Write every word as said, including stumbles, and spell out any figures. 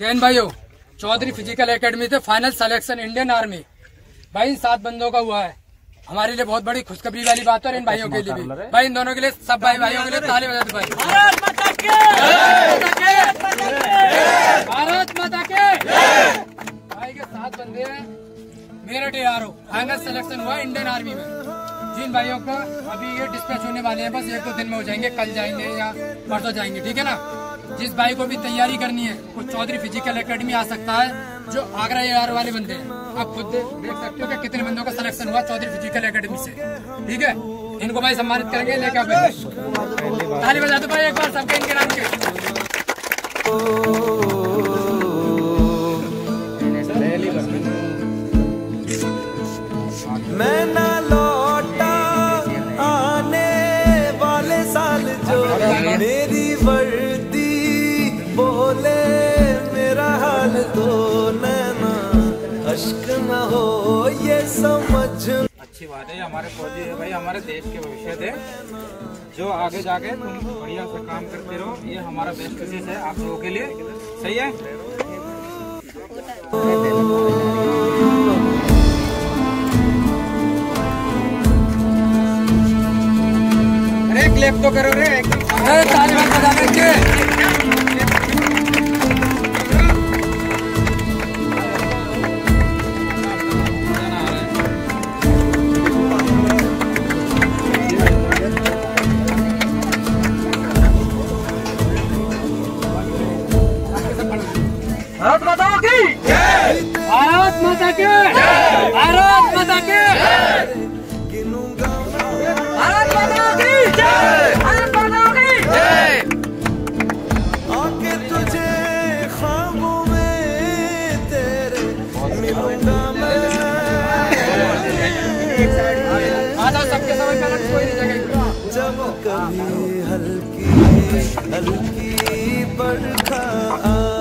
जैन भाइयों, Chaudhary physical academy से final selection Indian army भाई इन सात बंदों का हुआ है। हमारे लिए बहुत बड़ी खुशखबरी वाली बात है और इन भाइयों के लिए भी, भाई इन दोनों के लिए, सब भाई भाइयों के लिए ताली बजा दो। भारत माता के भाई के सात बंदे हैं, मेरठ एआरओ फाइनल सिलेक्शन हुआ इंडियन आर्मी में। जिन भाइयों का अभी ये डिस्पैच होने वाले हैं, बस एक दो दिन में हो जाएंगे, कल जाएंगे या परसों जाएंगे, ठीक है ना। जिस भाई को भी तैयारी करनी है वो चौधरी फिजिकल एकेडमी आ सकता है, जो आगरा एआरओ वाले बंदे हैं। आप खुद देख सकते हो कि कितने बंदों का सिलेक्शन हुआ चौधरी फिजिकल एकेडमी से, ठीक है। इनको भाई सम्मानित करेंगे, लेकर ताली बजा दो भाई एक बार सबके इनके नाम के। मैं ना लौटा आने वाले साल जो मेरी वर्दी बोले मेरा हाल तो न हो ये समझ। अच्छी बात है, हमारे फौजी है भाई, हमारे देश के भविष्य थे, जो आगे जाके तुम बढ़िया से काम करते रहो, ये हमारा बेस्ट विशेष है आप लोगों के लिए। सही है, अरे क्लैप तो करो रे, तालियां बजाने के। भारत माता की जय, भारत माता की जय, भारत माता की जय, भारत माता की जय, भारत माता की जय। आके तुझे ख्वाबों में तेरे मिलूंगा मैं। आधा सबके समय का लग कोई नहीं जगह। जब कभी हल्की हल्की बरखा